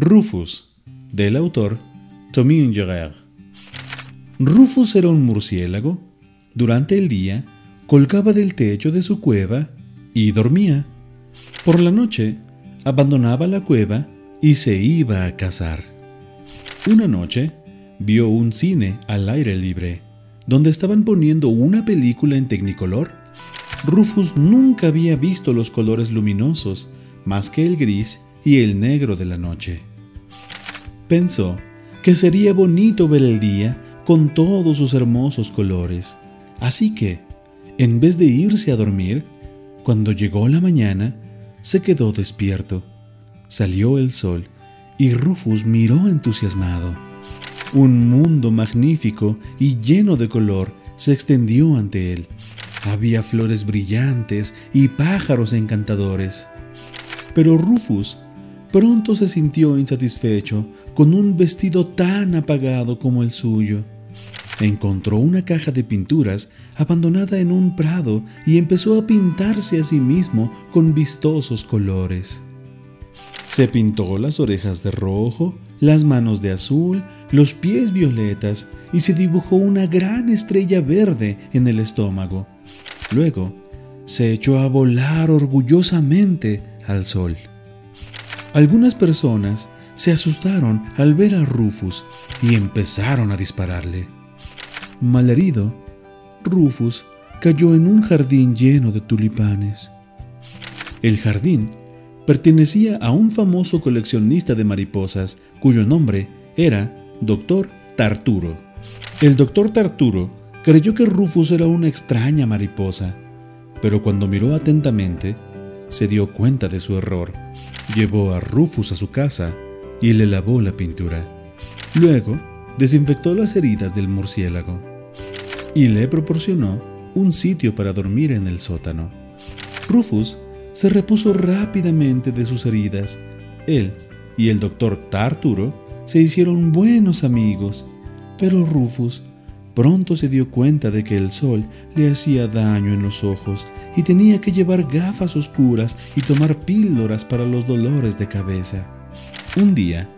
Rufus, del autor Tomé Ingerer. Rufus era un murciélago. Durante el día, colgaba del techo de su cueva y dormía. Por la noche, abandonaba la cueva y se iba a cazar. Una noche, vio un cine al aire libre, donde estaban poniendo una película en Technicolor. Rufus nunca había visto los colores luminosos, más que el gris y el negro de la noche. Pensó que sería bonito ver el día con todos sus hermosos colores, así que, en vez de irse a dormir, cuando llegó la mañana, se quedó despierto. Salió el sol y Rufus miró entusiasmado. Un mundo magnífico y lleno de color se extendió ante él. Había flores brillantes y pájaros encantadores. Pero Rufus pronto se sintió insatisfecho con un vestido tan apagado como el suyo. Encontró una caja de pinturas abandonada en un prado y empezó a pintarse a sí mismo con vistosos colores. Se pintó las orejas de rojo, las manos de azul, los pies violetas y se dibujó una gran estrella verde en el estómago. Luego, se echó a volar orgullosamente al sol. Algunas personas se asustaron al ver a Rufus y empezaron a dispararle. Malherido, Rufus cayó en un jardín lleno de tulipanes. El jardín pertenecía a un famoso coleccionista de mariposas cuyo nombre era Dr. Tartufo. El Dr. Tartufo creyó que Rufus era una extraña mariposa, pero cuando miró atentamente, se dio cuenta de su error. Llevó a Rufus a su casa y le lavó la pintura. Luego, desinfectó las heridas del murciélago y le proporcionó un sitio para dormir en el sótano. Rufus se repuso rápidamente de sus heridas. Él y el Dr. Tartufo se hicieron buenos amigos, pero Rufus pronto se dio cuenta de que el sol le hacía daño en los ojos y tenía que llevar gafas oscuras y tomar píldoras para los dolores de cabeza. Un día,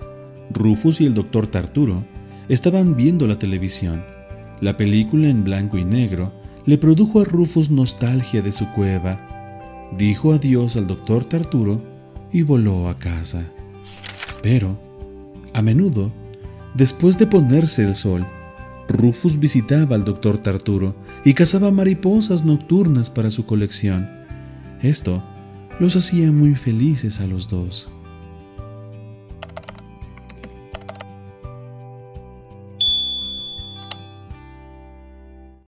Rufus y el Dr. Tartufo estaban viendo la televisión. La película en blanco y negro le produjo a Rufus nostalgia de su cueva. Dijo adiós al Dr. Tartufo y voló a casa. Pero, a menudo, después de ponerse el sol, Rufus visitaba al Dr. Tartufo y cazaba mariposas nocturnas para su colección. Esto los hacía muy felices a los dos.